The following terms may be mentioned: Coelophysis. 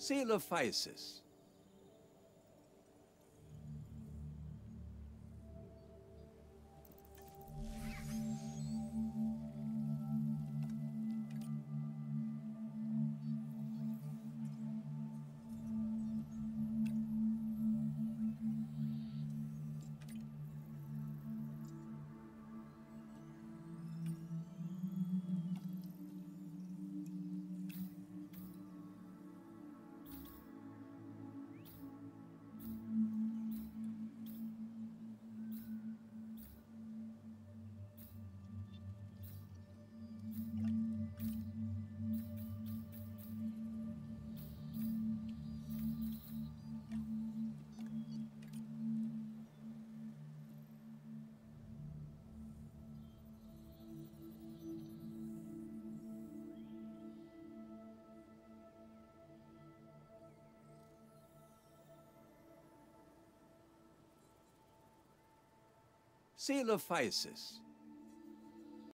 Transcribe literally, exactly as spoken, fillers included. Coelophysis. Coelophysis.